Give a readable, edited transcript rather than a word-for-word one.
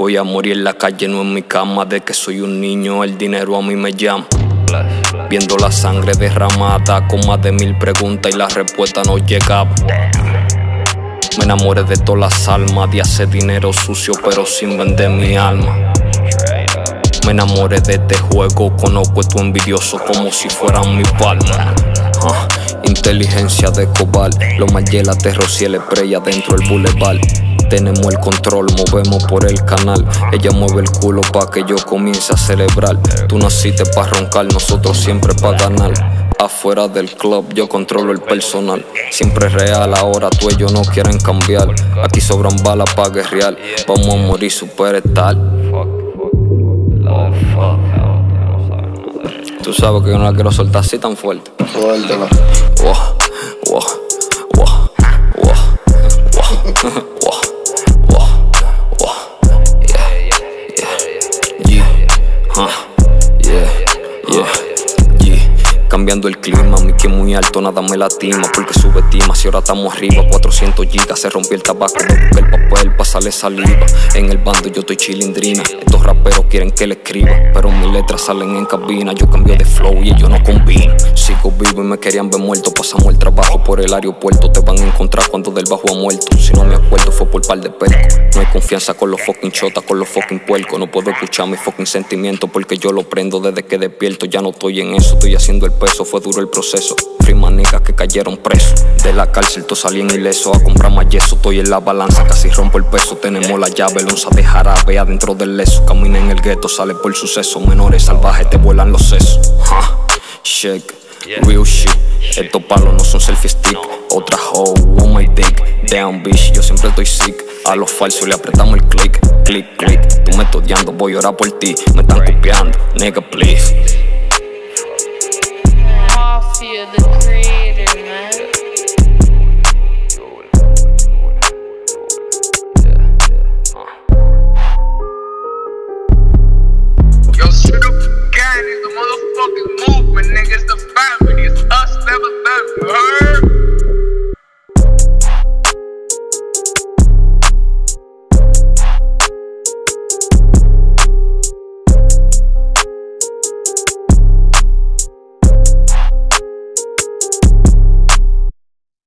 voy a morir en la calle, no en mi cama. De que soy un niño, el dinero a mí me llama. Viendo la sangre derramada, con más de 1000 preguntas y la respuesta no llegaba. Me enamoré de todas las almas, de hacer dinero sucio pero sin vender mi alma. Me enamoré de este juego, conozco a tu envidioso como si fueran mi palma. Inteligencia de cobal, lo mayela, terrocia el spray adentro el bulevar. Tenemos el control, movemos por el canal. Ella mueve el culo pa' que yo comience a celebrar. Tú naciste pa' roncar, nosotros siempre pa' ganar. Afuera del club yo controlo el personal. Siempre real, ahora tú y yo no quieren cambiar. Aquí sobran balas pa' guerrear. Vamos a morir superstar. Tú sabes que yo no la quiero soltar así tan fuerte. Suéltala. Cambiando el clima, mi que muy alto, nada me latima. Porque subestima, si ahora estamos arriba, 400 gigas. Se rompió el tabaco, me busqué el papel, pasarle saliva. En el bando yo estoy chilindrina. Estos raperos quieren que le escriba, pero mis letras salen en cabina. Yo cambio de flow y ellos no combinan. Sigo vivo y me querían ver muerto. Pasamos el trabajo por el aeropuerto. Te van a encontrar cuando del bajo ha muerto. Si no me acuerdo fue por par de percos. No hay confianza con los fucking chotas, con los fucking puercos. No puedo escuchar mis fucking sentimientos porque yo lo prendo desde que despierto. Ya no estoy en eso, estoy haciendo el peso, fue duro el proceso. Free manicas que cayeron presos. De la cárcel todos salían ilesos. A comprar más yeso, estoy en la balanza, casi rompo el peso. Tenemos la llave, lonza de jarabe adentro del leso. Camina en el gueto, sale por suceso. Menores salvajes te vuelan los sesos. Shake, real shit. Estos palos no son selfie stick. Otra hoe, oh my dick. Damn bitch, yo siempre estoy sick. A los falsos le apretamos el click, click, click. Tú me estás odiando, voy a orar por ti. Me están copiando, nigga please. Feel the creator, man.